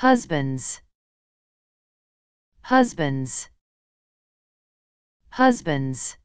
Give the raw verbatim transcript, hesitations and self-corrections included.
husbands, husbands, husbands.